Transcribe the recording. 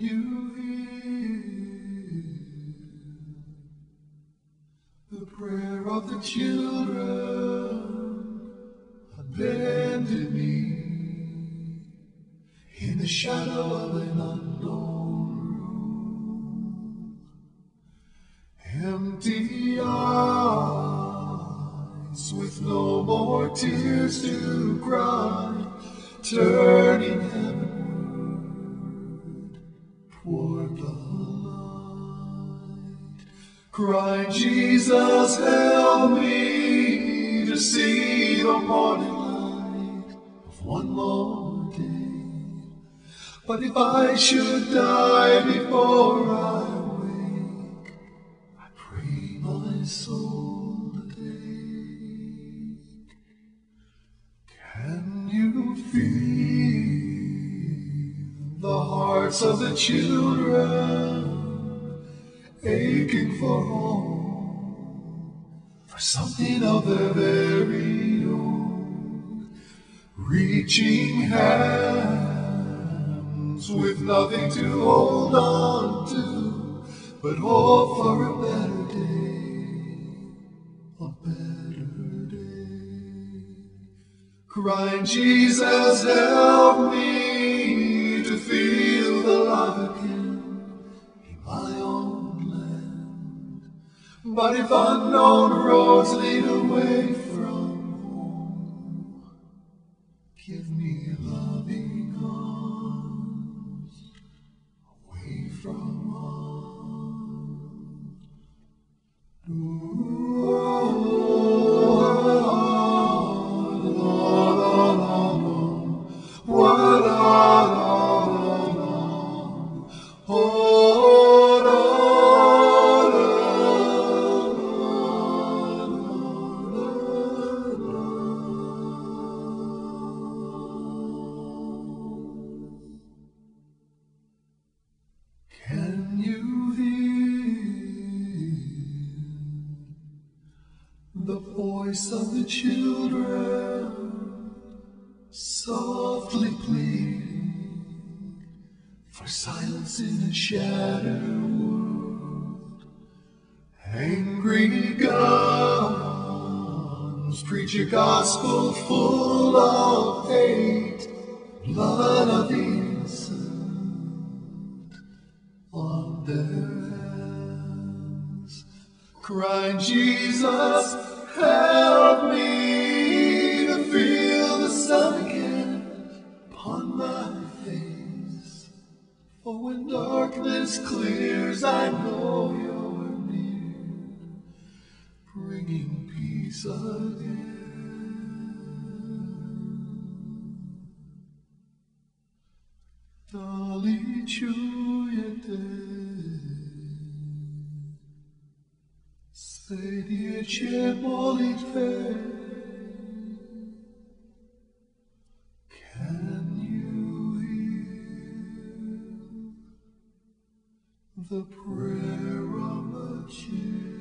you hear the prayer of the children abandon me in the shadow of an unknown room. Empty eyes with no more tears to cry, turning heavenward toward the light. Cry, Jesus, help me to see the morning light of one more day. But if I should die before I wake, I pray my soul to take. Can you feel the hearts of the children aching for home, for something of their very own? Reaching hands with nothing to hold on to, but hope for a better day, a better day. Crying, Jesus, help me to feel the love again in my own land. But if unknown roads lead away from home, give me loving arms away from home. Can you hear the voice of the children softly pleading for silence in a shattered world? Angry guns preach a gospel full of hate, blood of the innocent on their hands. Crying, Jesus, help me to feel the sun again upon my face. For when darkness clears, I know you're near, bringing peace again. Dolly Chuyete, Sadie Chepolite, can you hear the prayer of the children?